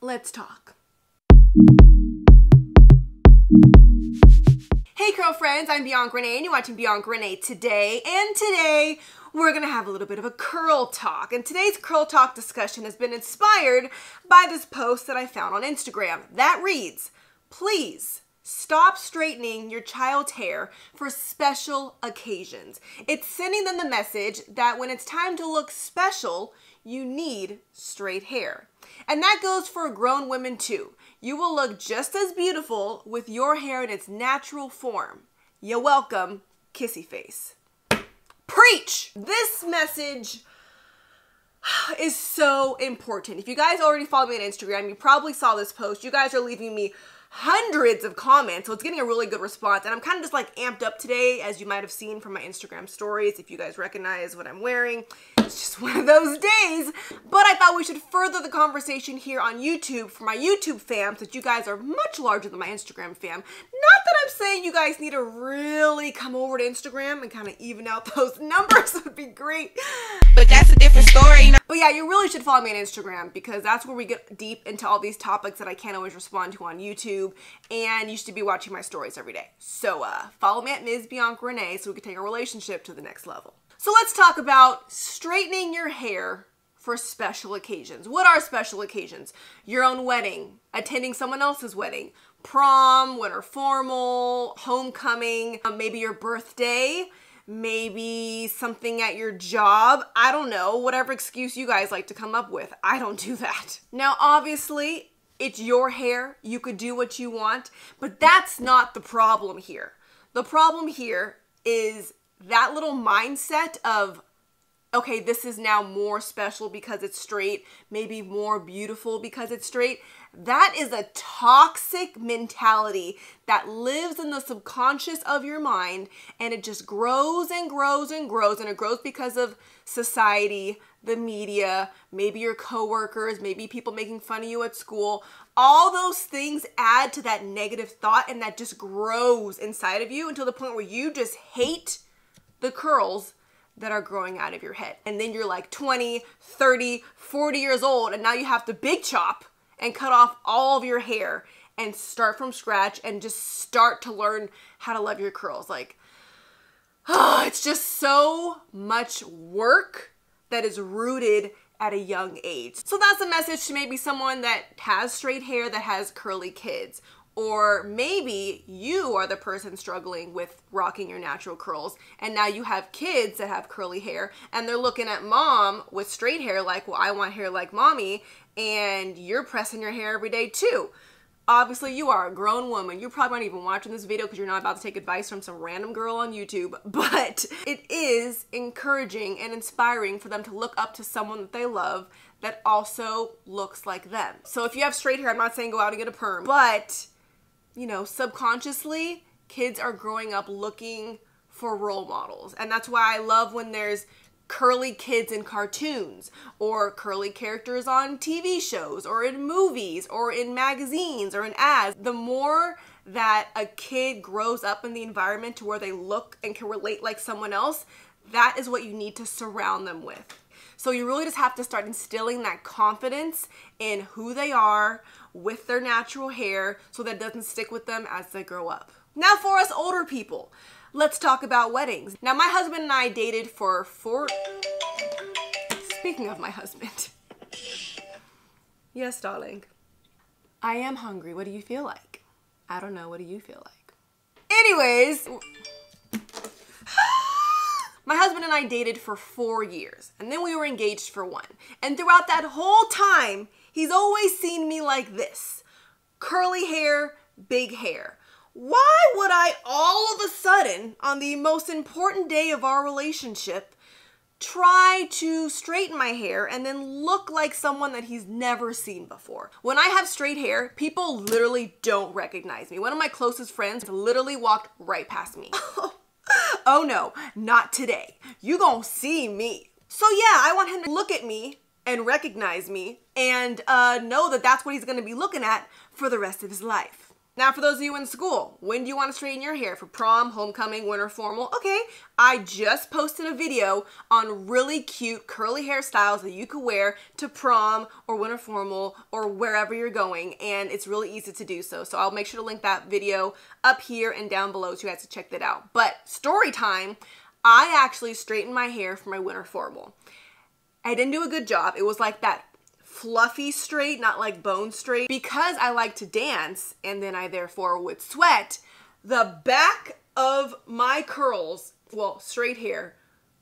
Let's talk. Hey curl friends, I'm Bianca Renee and you're watching Bianca Renee Today, and today we're gonna have a little bit of a curl talk. And today's curl talk discussion has been inspired by this post that I found on Instagram that reads, "Please stop straightening your child's hair for special occasions. It's sending them the message that when it's time to look special, you need straight hair." And that goes for grown women too. You will look just as beautiful with your hair in its natural form. You're welcome, kissy face. Preach! This message is so important. If you guys already follow me on Instagram, you probably saw this post. You guys are leaving me hundreds of comments, so it's getting a really good response, and I'm kind of just like amped up today, as you might have seen from my Instagram stories if you guys recognize what I'm wearing. It's just one of those days. But I thought we should further the conversation here on YouTube for my YouTube fam, since you guys are much larger than my Instagram fam. Not that I'm saying you guys need to really come over to Instagram and kind of even out those numbers. Would be great, but that's a different story. But yeah, you really should follow me on Instagram, because that's where we get deep into all these topics that I can't always respond to on YouTube, and you should be watching my stories every day. So follow me at MzBiancaRenee so we can take our relationship to the next level. So let's talk about straightening your hair for special occasions. What are special occasions? Your own wedding, attending someone else's wedding, prom, winter formal, homecoming, maybe your birthday, maybe something at your job. I don't know, whatever excuse you guys like to come up with. I don't do that. Now obviously, it's your hair, you could do what you want, but that's not the problem here. The problem here is that little mindset of, okay, this is now more special because it's straight, maybe more beautiful because it's straight. That is a toxic mentality that lives in the subconscious of your mind, and it just grows and grows and grows, and it grows because of society, the media, maybe your coworkers, maybe people making fun of you at school. All those things add to that negative thought, and that just grows inside of you until the point where you just hate the curls that are growing out of your head. And then you're like 20, 30, 40 years old, and now you have to big chop and cut off all of your hair and start from scratch and just start to learn how to love your curls. Like, oh, it's just so much work that is rooted at a young age. So that's a message to maybe someone that has straight hair, that has curly kids, or maybe you are the person struggling with rocking your natural curls, and now you have kids that have curly hair, and they're looking at mom with straight hair like, well, I want hair like mommy, and you're pressing your hair every day too. Obviously, you are a grown woman. You're probably not even watching this video because you're not about to take advice from some random girl on YouTube, but it is encouraging and inspiring for them to look up to someone that they love that also looks like them. So if you have straight hair, I'm not saying go out and get a perm, but you know, subconsciously, kids are growing up looking for role models. And that's why I love when there's curly kids in cartoons, or curly characters on TV shows, or in movies, or in magazines, or in ads. The more that a kid grows up in the environment to where they look and can relate like someone else, that is what you need to surround them with. So you really just have to start instilling that confidence in who they are with their natural hair, so that it doesn't stick with them as they grow up. Now for us older people, let's talk about weddings. Now my husband and I dated for speaking of my husband. Yes, darling. I am hungry. What do you feel like? I don't know. What do you feel like? Anyways, my husband and I dated for 4 years, and then we were engaged for 1. And throughout that whole time, he's always seen me like this. Curly hair, big hair. Why would I all of a sudden, on the most important day of our relationship, try to straighten my hair and then look like someone that he's never seen before? When I have straight hair, people literally don't recognize me. One of my closest friends literally walked right past me. Oh no, not today. You gonna see me. So yeah, I want him to look at me and recognize me and know that that's what he's gonna be looking at for the rest of his life. Now, for those of you in school, when do you want to straighten your hair? For prom, homecoming, winter formal? Okay, I just posted a video on really cute curly hairstyles that you could wear to prom or winter formal or wherever you're going, and it's really easy to do so. So I'll make sure to link that video up here and down below so you guys can check that out. But story time, I actually straightened my hair for my winter formal. I didn't do a good job. It was like that fluffy straight, not like bone straight. Because I like to dance and then I therefore would sweat, the back of my curls, well, straight hair,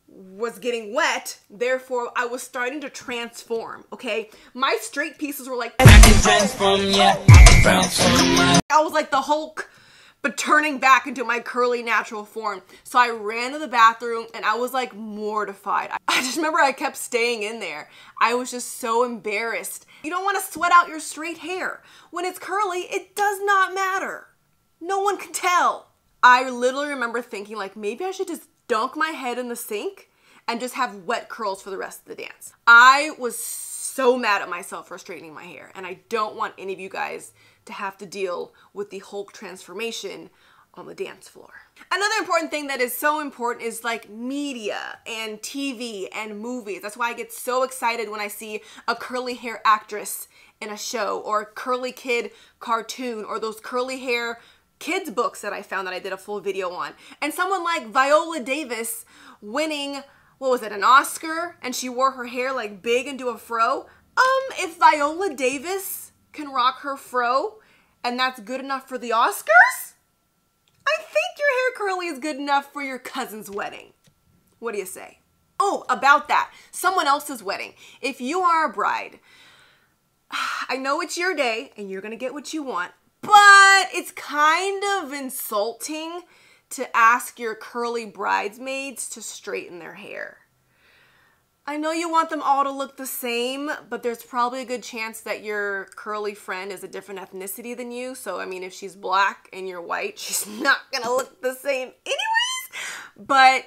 was getting wet, therefore I was starting to transform, okay? My straight pieces were like, I can transform, yeah. I can transform, yeah. I was like the Hulk, but turning back into my curly natural form. So I ran to the bathroom and I was like mortified. I just remember I kept staying in there. I was just so embarrassed. You don't want to sweat out your straight hair. When it's curly, it does not matter. No one can tell. I literally remember thinking like, maybe I should just dunk my head in the sink and just have wet curls for the rest of the dance. I was so mad at myself for straightening my hair, and I don't want any of you guys to have to deal with the Hulk transformation on the dance floor. Another important thing that is so important is like media and TV and movies. That's why I get so excited when I see a curly hair actress in a show or a curly kid cartoon or those curly hair kids books that I found that I did a full video on. And someone like Viola Davis winning, what was it, an Oscar? And she wore her hair like big into a fro. If Viola Davis can rock her fro and that's good enough for the Oscars, I think your hair curly is good enough for your cousin's wedding. What do you say? Oh, about that, someone else's wedding. If you are a bride, I know it's your day and you're gonna get what you want, but it's kind of insulting to ask your curly bridesmaids to straighten their hair. I know you want them all to look the same, but there's probably a good chance that your curly friend is a different ethnicity than you. So, I mean, if she's black and you're white, she's not gonna look the same anyways. But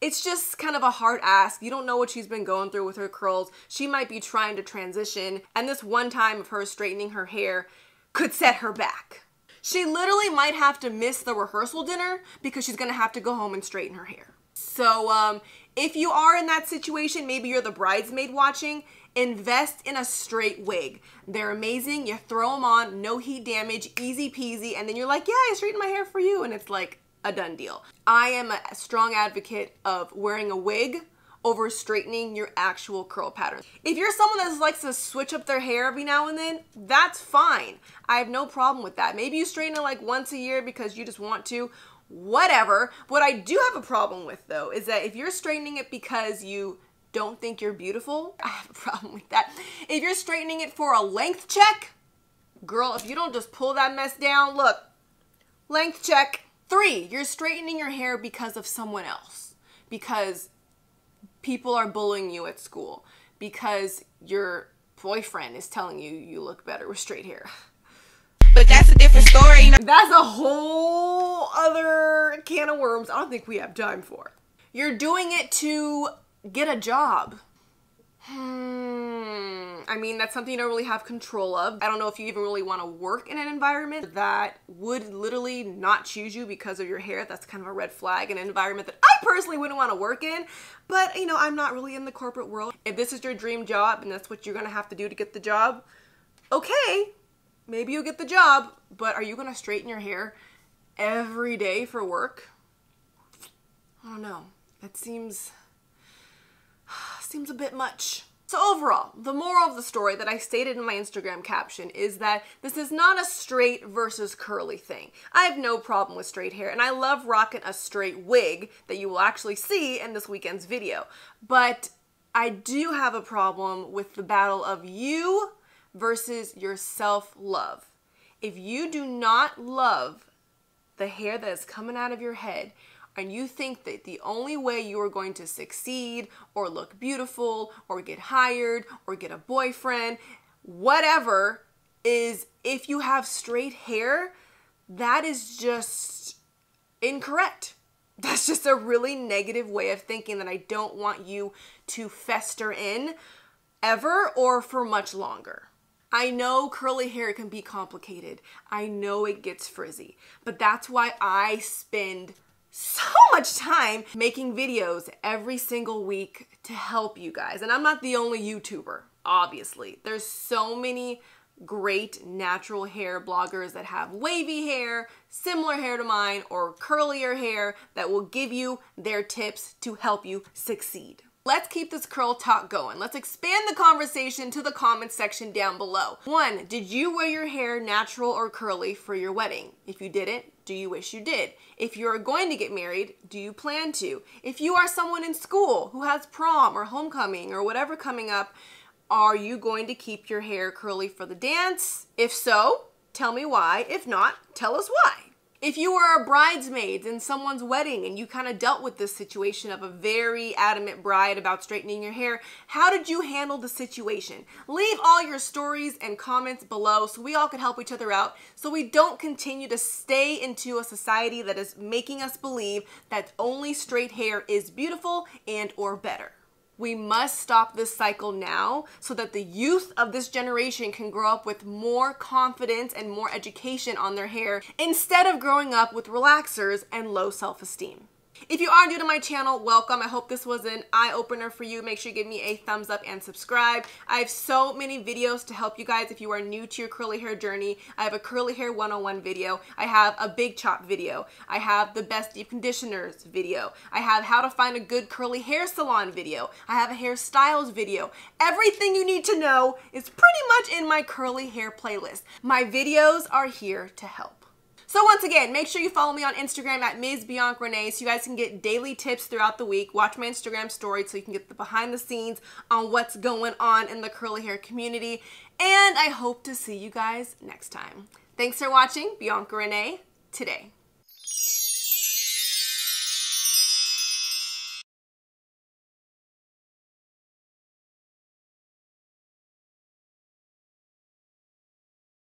it's just kind of a hard ask. You don't know what she's been going through with her curls. She might be trying to transition, and this one time of her straightening her hair could set her back. She literally might have to miss the rehearsal dinner because she's gonna have to go home and straighten her hair. So, if you are in that situation, maybe you're the bridesmaid watching, invest in a straight wig. They're amazing. You throw them on, no heat damage, easy peasy, and then you're like, yeah, I straightened my hair for you, and it's like a done deal. I am a strong advocate of wearing a wig over straightening your actual curl pattern. If you're someone that likes to switch up their hair every now and then, that's fine. I have no problem with that. Maybe you straighten it like once a year because you just want to. Whatever. What I do have a problem with though is that if you're straightening it because you don't think you're beautiful, I have a problem with that. If you're straightening it for a length check, girl, if you don't just pull that mess down, look, length check. 3, you're straightening your hair because of someone else, because people are bullying you at school, because your boyfriend is telling you you look better with straight hair. But that's a different story. That's a whole other can of worms I don't think we have time for. You're doing it to get a job. I mean, that's something you don't really have control of. I don't know if you even really want to work in an environment that would literally not choose you because of your hair. That's kind of a red flag, an environment that I personally wouldn't want to work in. But, you know, I'm not really in the corporate world. If this is your dream job and that's what you're going to have to do to get the job, okay. Maybe you'll get the job, but are you gonna straighten your hair every day for work? I don't know. That seems a bit much. So overall, the moral of the story that I stated in my Instagram caption is that this is not a straight versus curly thing. I have no problem with straight hair, and I love rocking a straight wig that you will actually see in this weekend's video. But I do have a problem with the battle of you versus your self-love. If you do not love the hair that is coming out of your head, and you think that the only way you are going to succeed or look beautiful or get hired or get a boyfriend, whatever, is if you have straight hair, that is just incorrect. That's just a really negative way of thinking that I don't want you to fester in ever or for much longer. I know curly hair can be complicated. I know it gets frizzy, but that's why I spend so much time making videos every single week to help you guys. And I'm not the only YouTuber, obviously. There's so many great natural hair bloggers that have wavy hair, similar hair to mine, or curlier hair that will give you their tips to help you succeed. Let's keep this curl talk going. Let's expand the conversation to the comments section down below. One, did you wear your hair natural or curly for your wedding? If you didn't, do you wish you did? If you're going to get married, do you plan to? If you are someone in school who has prom or homecoming or whatever coming up, are you going to keep your hair curly for the dance? If so, tell me why. If not, tell us why. If you were a bridesmaid in someone's wedding and you kind of dealt with this situation of a very adamant bride about straightening your hair, how did you handle the situation? Leave all your stories and comments below so we all can help each other out, so we don't continue to stay into a society that is making us believe that only straight hair is beautiful and or better. We must stop this cycle now so that the youth of this generation can grow up with more confidence and more education on their hair instead of growing up with relaxers and low self-esteem. If you are new to my channel, welcome. I hope this was an eye-opener for you. Make sure you give me a thumbs up and subscribe. I have so many videos to help you guys if you are new to your curly hair journey. I have a curly hair 101 video. I have a big chop video. I have the best deep conditioners video. I have how to find a good curly hair salon video. I have a hairstyles video. Everything you need to know is pretty much in my curly hair playlist. My videos are here to help. So once again, make sure you follow me on Instagram at MzBiancaRenee so you guys can get daily tips throughout the week. Watch my Instagram story so you can get the behind the scenes on what's going on in the curly hair community. And I hope to see you guys next time. Thanks for watching Bianca Renee Today.